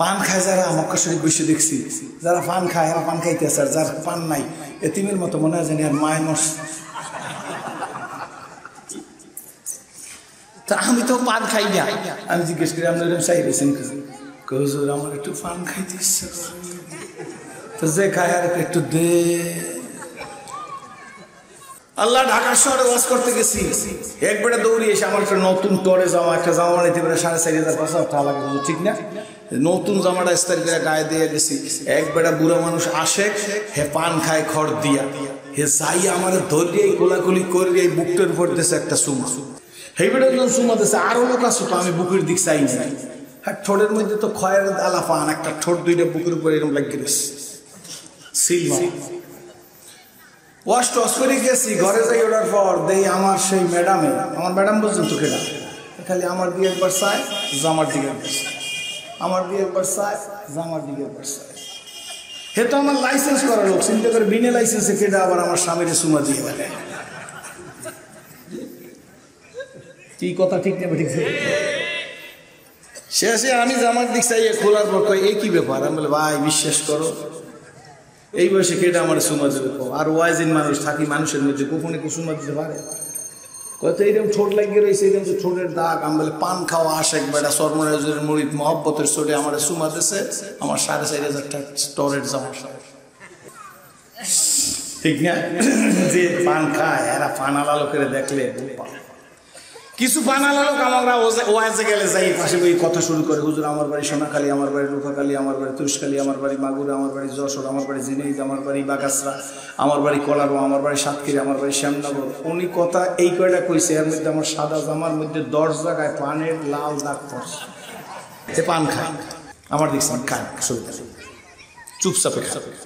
पान खाए जरा मक्का शरीफ विश्व देखी जरा पान खाए पान खाई सर जरा पान नाई एतिमेर मतो मन जानी माय मस तो पान खाई ना हमें जिज्ञेस करी अपना सही रेसन हुजूर हमारे एक पान खाइते तो जे खाए एक दे আল্লাহ ঢাকা শহরে ওয়াজ করতে গেছি একবারে দৌড়ি এসে আমার একটা নতুন টরে জামা একটা জামা নিতে পারে 4500 টাকা লাগবে ঠিক না নতুন জামাটা ইস্তারি করে গায়ে দিয়ে গেছি একবারে বুড়া মানুষ আসে হে পান খায় খড় দিয়া হে যাই আমারে ধরে গোলাগুলি করে এই বুকটার উপর দেশে একটা সুমা হে বেটা যখন সুমা দেশে আর লোক আসে তো আমি বুকের দিক চাই না আর ঠোঁটের মধ্যে তো খয়ের আলা পান একটা ঠোঁট দুইটা বুকের উপর এরকম লাগিয়ে গেছে সিলমা ওয়াশ টস করে গেছি ঘরে যাই ওঠার পর দেই আমার সেই ম্যাডামে আমার ম্যাডাম বলছেন তো কেডা খালি আমার দিয়ে একবার চায় জামার দিকে একবার চায় আমার দিয়ে একবার চায় জামার দিকে একবার চায় হে তো আমার লাইসেন্স করা লোক চিন্তা করে বিনা লাইসেন্সে কেডা আবার আমার স্বামীরে সুমা দিয়ে বলে কি কথা ঠিক না ঠিক শেষে আমি জামার দিক চাইয়ে খোলার পর কই এই কি ব্যাপার আমি বলে ভাই বিশ্বাস করো এই বয়সে কেটে আমার সুমা দিবে আর ওয়াইজিন মানুষ থাকি মানুষের মধ্যে গোপনে কুসুমা দিতে পারে কত এইরকম ঠোঁট লাগিয়ে রয়েছে এইরকম ঠোঁটের দাগ আমি বলে পান খাওয়া আসে একবারটা সর্বনাজের মুরিদ মহব্বতের চোটে আমার সুমা দিছে আমার 4500 টাকা স্টোরের জামা ঠিক না যে পান খায় এরা পানালা লোকের দেখলে কিছু পানালা লোক আমরা ওয়াজে গেলে যাই পাশে ওই কথা শুরু করে হুজুর আমার বাড়ি সোনাখালী আমার বাড়ি রুখাখালী আমার বাড়ি তুরস্কালী আমার বাড়ি মাগুরা আমার বাড়ি যশোর আমার বাড়ি জিনাইদ আমার বাড়ি বাগাসরা আমার বাড়ি কলারো আমার বাড়ি সাতক্ষীরা আমার বাড়ি শ্যামনগর উনি কথা এই কয়টা কইছে এর মধ্যে আমার সাদা জামার মধ্যে 10 জায়গায় পানের লাল দাগ পড়ছে সে পান খায় আমার দেখছেন খায় চুপচাপে খায়